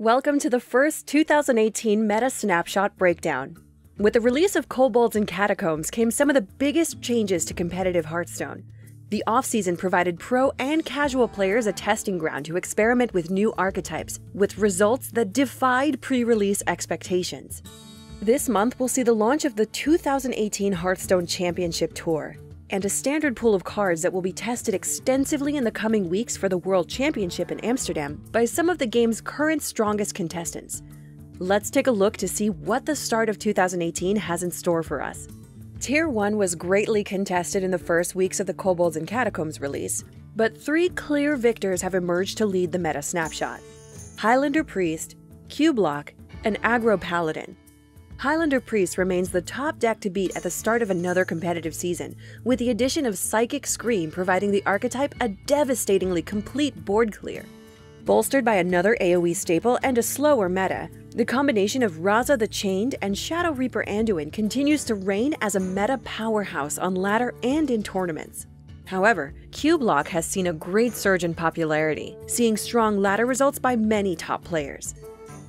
Welcome to the first 2018 Meta Snapshot Breakdown. With the release of Kobolds and Catacombs came some of the biggest changes to competitive Hearthstone. The offseason provided pro and casual players a testing ground to experiment with new archetypes, with results that defied pre-release expectations. This month will see the launch of the 2018 Hearthstone Championship Tour, and a standard pool of cards that will be tested extensively in the coming weeks for the World Championship in Amsterdam by some of the game's current strongest contestants. Let's take a look to see what the start of 2018 has in store for us. Tier 1 was greatly contested in the first weeks of the Kobolds and Catacombs release, but three clear victors have emerged to lead the meta snapshot: Highlander Priest, Cubelock, and Aggro Paladin. Highlander Priest remains the top deck to beat at the start of another competitive season, with the addition of Psychic Scream providing the archetype a devastatingly complete board clear. Bolstered by another AoE staple and a slower meta, the combination of Raza the Chained and Shadow Reaper Anduin continues to reign as a meta powerhouse on ladder and in tournaments. However, Cubelock has seen a great surge in popularity, seeing strong ladder results by many top players.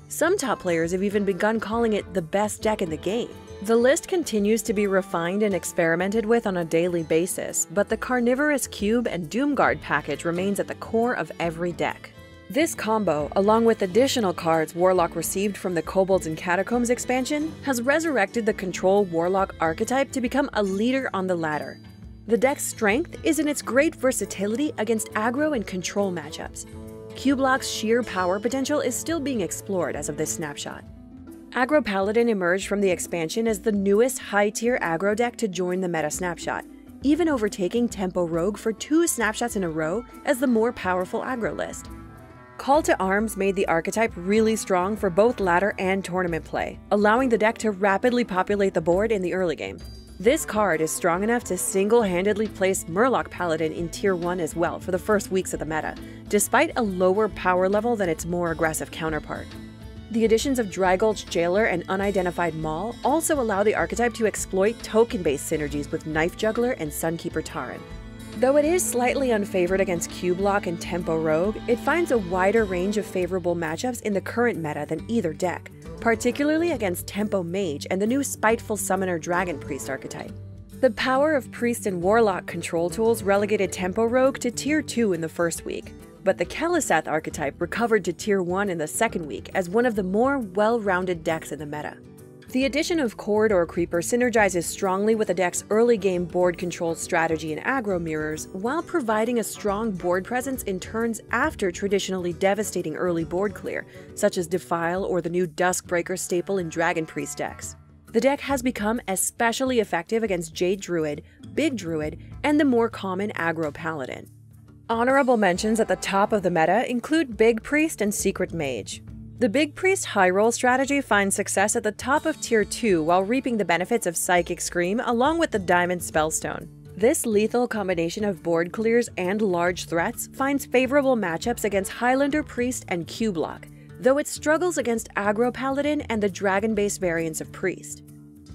Some top players have even begun calling it the best deck in the game. The list continues to be refined and experimented with on a daily basis, but the Carnivorous Cube and Doomguard package remains at the core of every deck. This combo, along with additional cards Warlock received from the Kobolds and Catacombs expansion, has resurrected the Control Warlock archetype to become a leader on the ladder. The deck's strength is in its great versatility against aggro and control matchups. Cubelock's sheer power potential is still being explored as of this snapshot. Aggro Paladin emerged from the expansion as the newest high-tier aggro deck to join the meta snapshot, even overtaking Tempo Rogue for two snapshots in a row as the more powerful aggro list. Call to Arms made the archetype really strong for both ladder and tournament play, allowing the deck to rapidly populate the board in the early game. This card is strong enough to single-handedly place Murloc Paladin in Tier 1 as well for the first weeks of the meta, despite a lower power level than its more aggressive counterpart. The additions of Drygulch Jailer and Unidentified Maul also allow the archetype to exploit token-based synergies with Knife Juggler and Sunkeeper Taran. Though it is slightly unfavored against Cubelock and Tempo Rogue, it finds a wider range of favorable matchups in the current meta than either deck, particularly against Tempo Mage and the new Spiteful Summoner Dragon Priest archetype. The power of Priest and Warlock control tools relegated Tempo Rogue to Tier 2 in the first week, but the Kelisath archetype recovered to Tier 1 in the second week as one of the more well-rounded decks in the meta. The addition of Corridor Creeper synergizes strongly with the deck's early-game board control strategy and aggro mirrors, while providing a strong board presence in turns after traditionally devastating early board clear, such as Defile or the new Duskbreaker staple in Dragon Priest decks. The deck has become especially effective against Jade Druid, Big Druid, and the more common Aggro Paladin. Honorable mentions at the top of the meta include Big Priest and Secret Mage. The Big Priest high roll strategy finds success at the top of Tier 2 while reaping the benefits of Psychic Scream along with the Diamond Spellstone. This lethal combination of board clears and large threats finds favorable matchups against Highlander Priest and Cubelock, though it struggles against Aggro Paladin and the dragon-based variants of Priest.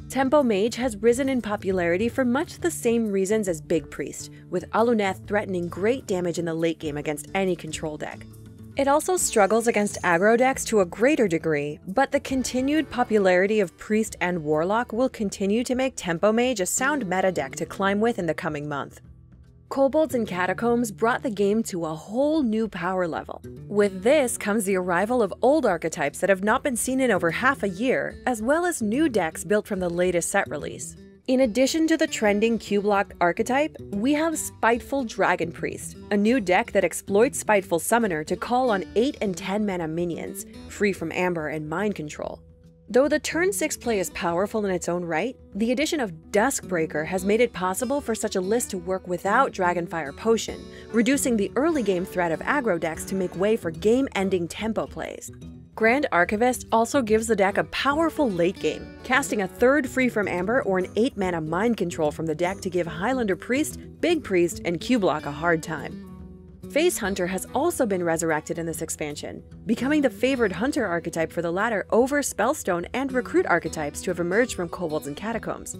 Tempo Mage has risen in popularity for much the same reasons as Big Priest, with Aluneth threatening great damage in the late game against any control deck. It also struggles against aggro decks to a greater degree, but the continued popularity of Priest and Warlock will continue to make Tempo Mage a sound meta deck to climb with in the coming month. Kobolds and Catacombs brought the game to a whole new power level. With this comes the arrival of old archetypes that have not been seen in over half a year, as well as new decks built from the latest set release. In addition to the trending Cubelock archetype, we have Spiteful Dragon Priest, a new deck that exploits Spiteful Summoner to call on 8 and 10 mana minions, free from Amber and Mind Control. Though the turn 6 play is powerful in its own right, the addition of Duskbreaker has made it possible for such a list to work without Dragonfire Potion, reducing the early game threat of aggro decks to make way for game-ending tempo plays. Grand Archivist also gives the deck a powerful late game, casting a third Free from Amber or an 8-mana Mind Control from the deck to give Highlander Priest, Big Priest, and Cubelock a hard time. Face Hunter has also been resurrected in this expansion, becoming the favored Hunter archetype for the latter over Spellstone and Recruit archetypes to have emerged from Kobolds and Catacombs.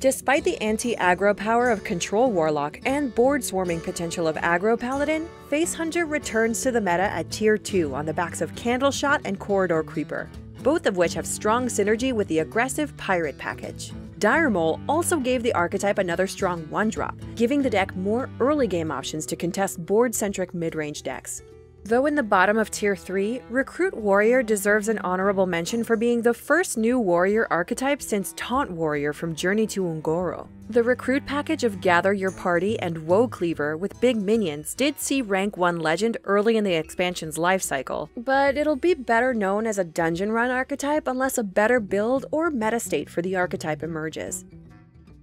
Despite the anti-aggro power of Control Warlock and board-swarming potential of Aggro Paladin, Face Hunter returns to the meta at Tier 2 on the backs of Candleshot and Corridor Creeper, both of which have strong synergy with the aggressive Pirate package. Dire Mole also gave the archetype another strong 1-drop, giving the deck more early-game options to contest board-centric mid-range decks. Though in the bottom of Tier 3, Recruit Warrior deserves an honorable mention for being the first new warrior archetype since Taunt Warrior from Journey to Ungoro. The Recruit package of Gather Your Party and Woe Cleaver with big minions did see Rank 1 Legend early in the expansion's lifecycle, but it'll be better known as a dungeon run archetype unless a better build or metastate for the archetype emerges.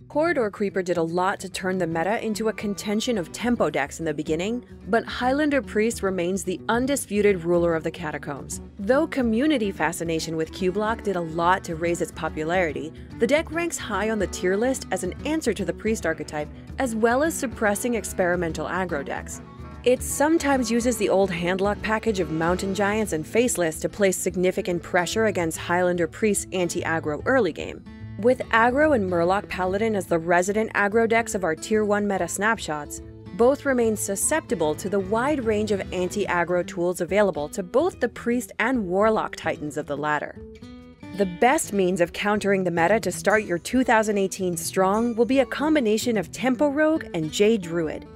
Corridor Creeper did a lot to turn the meta into a contention of tempo decks in the beginning, but Highlander Priest remains the undisputed ruler of the Catacombs. Though community fascination with Cubelock did a lot to raise its popularity, the deck ranks high on the tier list as an answer to the Priest archetype, as well as suppressing experimental aggro decks. It sometimes uses the old handlock package of Mountain Giants and Faceless to place significant pressure against Highlander Priest's anti-aggro early game. With Aggro and Murloc Paladin as the resident aggro decks of our Tier 1 meta snapshots, both remain susceptible to the wide range of anti-aggro tools available to both the Priest and Warlock titans of the latter. The best means of countering the meta to start your 2018 strong will be a combination of Tempo Rogue and Jade Druid.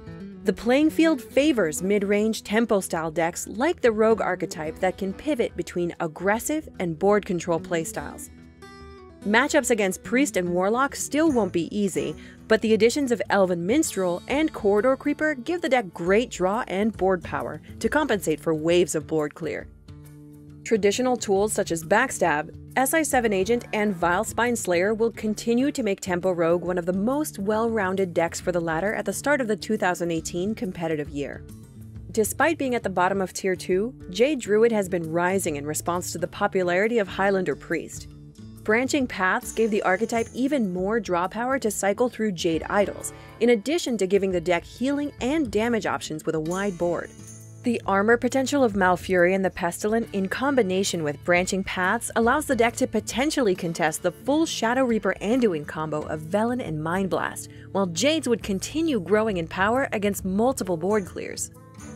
The playing field favors mid-range tempo-style decks like the Rogue archetype that can pivot between aggressive and board control playstyles. Matchups against Priest and Warlock still won't be easy, but the additions of Elven Minstrel and Corridor Creeper give the deck great draw and board power to compensate for waves of board clear. Traditional tools such as Backstab, SI7 Agent, and Vilespine Slayer will continue to make Tempo Rogue one of the most well-rounded decks for the latter at the start of the 2018 competitive year. Despite being at the bottom of Tier 2, Jade Druid has been rising in response to the popularity of Highlander Priest. Branching Paths gave the archetype even more draw power to cycle through Jade Idols, in addition to giving the deck healing and damage options with a wide board. The armor potential of Malfurion and the Pestilent in combination with Branching Paths allows the deck to potentially contest the full Shadow Reaper Anduin combo of Velen and Mind Blast, while Jade's would continue growing in power against multiple board clears.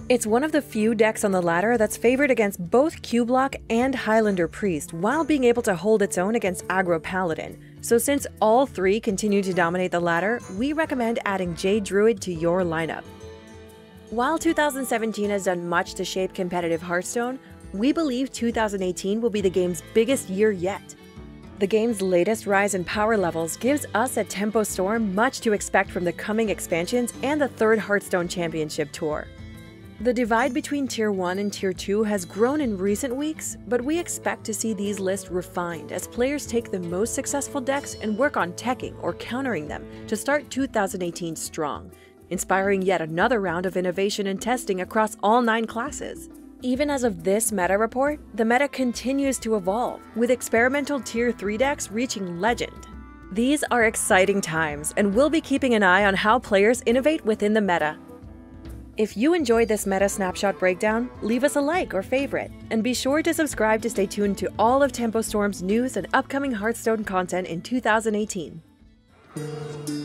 It's one of the few decks on the ladder that's favored against both Cubelock and Highlander Priest while being able to hold its own against Aggro Paladin, so since all three continue to dominate the ladder, we recommend adding Jade Druid to your lineup. While 2017 has done much to shape competitive Hearthstone, we believe 2018 will be the game's biggest year yet. The game's latest rise in power levels gives us at Tempo Storm much to expect from the coming expansions and the third Hearthstone Championship Tour. The divide between Tier 1 and Tier 2 has grown in recent weeks, but we expect to see these lists refined as players take the most successful decks and work on teching or countering them to start 2018 strong, inspiring yet another round of innovation and testing across all 9 classes. Even as of this meta report, the meta continues to evolve, with experimental Tier 3 decks reaching Legend. These are exciting times, and we'll be keeping an eye on how players innovate within the meta. If you enjoyed this meta snapshot breakdown, leave us a like or favorite, and be sure to subscribe to stay tuned to all of Tempo Storm's news and upcoming Hearthstone content in 2018.